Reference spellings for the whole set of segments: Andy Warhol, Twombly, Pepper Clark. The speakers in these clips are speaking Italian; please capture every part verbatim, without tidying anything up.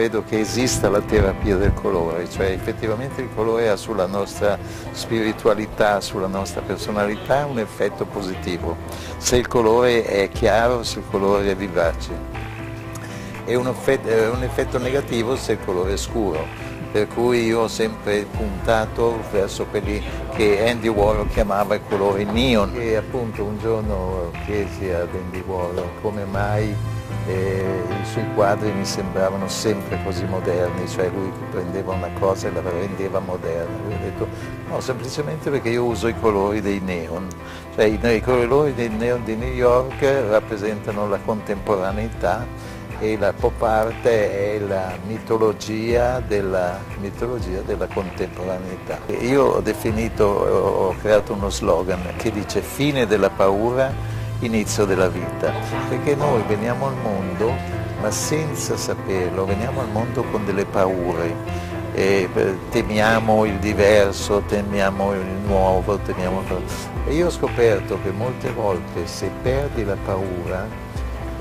credo che esista la terapia del colore, cioè effettivamente il colore ha sulla nostra spiritualità, sulla nostra personalità un effetto positivo, se il colore è chiaro, se il colore è vivace. È un effetto, un effetto negativo se il colore è scuro, per cui io ho sempre puntato verso quelli che Andy Warhol chiamava il colore neon. E appunto un giorno chiesi ad Andy Warhol come mai eh, i suoi quadri mi sembravano sempre così moderni, cioè lui prendeva una cosa e la rendeva moderna. Lui ha detto no, semplicemente perché io uso i colori dei neon, cioè i, i colori dei neon di New York rappresentano la contemporaneità e la pop art è la mitologia della, mitologia della contemporaneità. Io ho definito, ho creato uno slogan che dice fine della paura, inizio della vita, perché noi veniamo al mondo ma senza saperlo, veniamo al mondo con delle paure. E temiamo il diverso, temiamo il nuovo, temiamo... E io ho scoperto che molte volte se perdi la paura,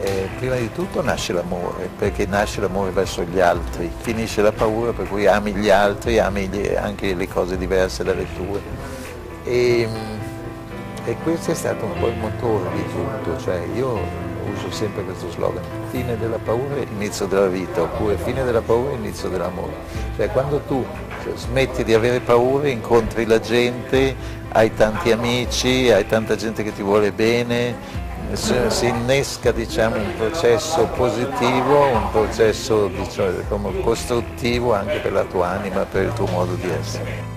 Eh, prima di tutto nasce l'amore, perché nasce l'amore verso gli altri, finisce la paura per cui ami gli altri, ami gli, anche le cose diverse dalle tue. E, e questo è stato un po' il motore di tutto, cioè io uso sempre questo slogan, fine della paura, inizio della vita, oppure fine della paura, inizio dell'amore. Cioè quando tu smetti di avere paura, incontri la gente, hai tanti amici, hai tanta gente che ti vuole bene, si innesca diciamo, un processo positivo, un processo diciamo, costruttivo anche per la tua anima, per il tuo modo di essere.